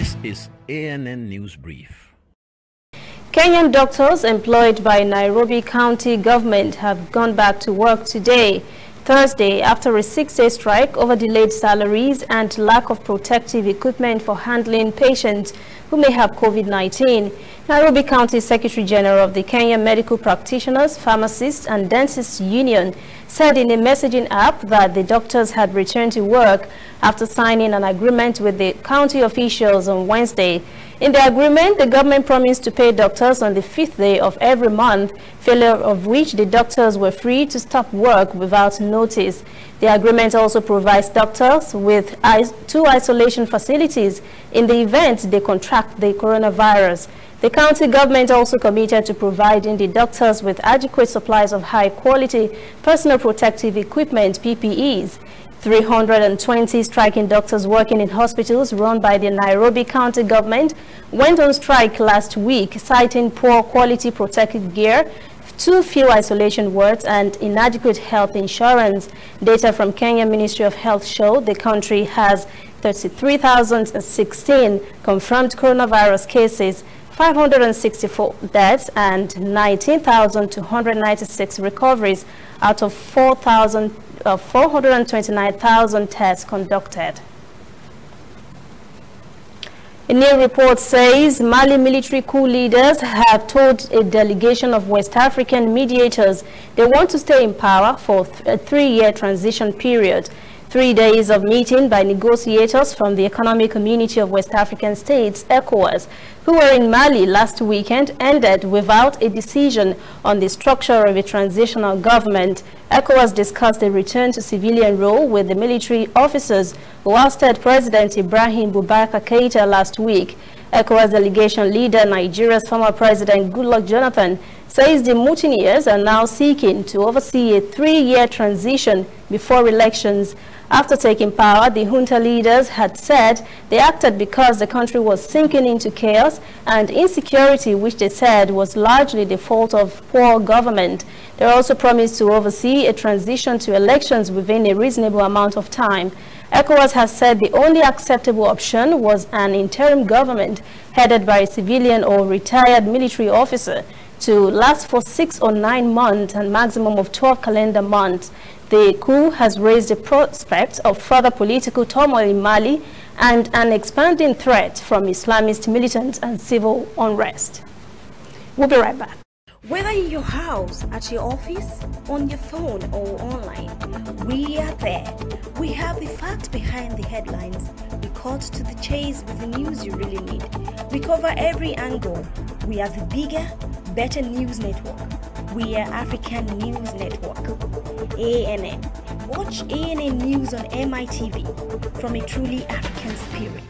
This is ANN News Brief. Kenyan doctors employed by Nairobi County government have gone back to work today, Thursday, after a six-day strike over delayed salaries and lack of protective equipment for handling patients who may have COVID-19. Nairobi County Secretary General of the Kenya Medical Practitioners, Pharmacists, and Dentists' Union said in a messaging app that the doctors had returned to work after signing an agreement with the county officials on Wednesday. In the agreement, the government promised to pay doctors on the 5th day of every month, failure of which the doctors were free to stop work without notice. The agreement also provides doctors with two isolation facilities in the event they contract the coronavirus. The county government also committed to providing the doctors with adequate supplies of high-quality personal protective equipment, PPEs. 320 striking doctors working in hospitals run by the Nairobi County government went on strike last week, citing poor quality protective gear, too few isolation wards, and inadequate health insurance. Data from Kenya Ministry of Health show the country has 33,016 confirmed coronavirus cases, 564 deaths, and 19,296 recoveries out of 429,000 tests conducted. A new report says Mali military coup leaders have told a delegation of West African mediators they want to stay in power for a three-year transition period. 3 days of meeting by negotiators from the Economic Community of West African States, ECOWAS, who were in Mali last weekend, ended without a decision on the structure of a transitional government. ECOWAS discussed a return to civilian role with the military officers who ousted President Ibrahim Boubacar Keita last week. ECOWAS delegation leader Nigeria's former president Goodluck Jonathan says the mutineers are now seeking to oversee a three-year transition before elections. After taking power, the junta leaders had said they acted because the country was sinking into chaos and insecurity, which they said was largely the fault of poor government. They also promised to oversee a transition to elections within a reasonable amount of time. ECOWAS has said the only acceptable option was an interim government headed by a civilian or retired military officer to last for 6 or 9 months and maximum of 12 calendar months. The coup has raised the prospect of further political turmoil in Mali and an expanding threat from Islamist militants and civil unrest. We'll be right back. Whether in your house, at your office, on your phone or online, we are there. We have the fact behind the headlines. We cut to the chase with the news you really need. We cover every angle. We are the bigger, better news network. We are African News Network. ANN. Watch ANN News on MITV from a truly African spirit.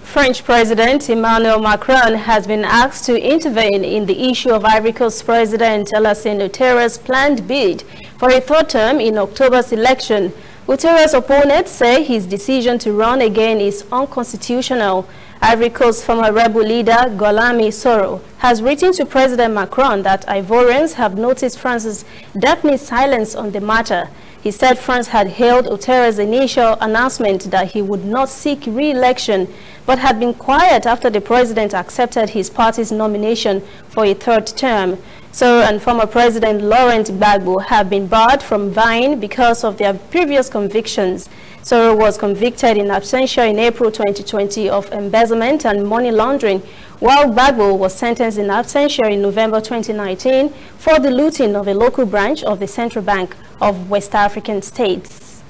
French President Emmanuel Macron has been asked to intervene in the issue of Ivory Coast President Alassane Ouattara's planned bid for a third term in October's election. Ouattara's opponents say his decision to run again is unconstitutional. Ivory Coast former rebel leader Guillaume Soro has written to President Macron that Ivorians have noticed France's deafening silence on the matter. He said France had hailed Ouattara's initial announcement that he would not seek re-election, but had been quiet after the president accepted his party's nomination for a third term. Soro and former President Laurent Gbagbo have been barred from vying because of their previous convictions. Soro was convicted in absentia in April 2020 of embezzlement and money laundering, while Gbagbo was sentenced in absentia in November 2019 for the looting of a local branch of the Central Bank of West African States.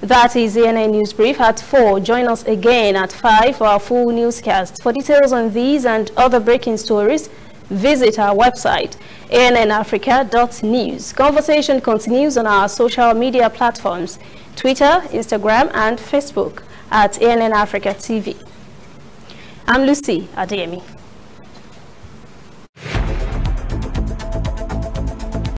That is ANN News Brief at 4. Join us again at 5 for our full newscast. For details on these and other breaking stories, visit our website, annafrica.news. Conversation continues on our social media platforms, Twitter, Instagram, and Facebook at ANN Africa TV. I'm Lucy Ademi.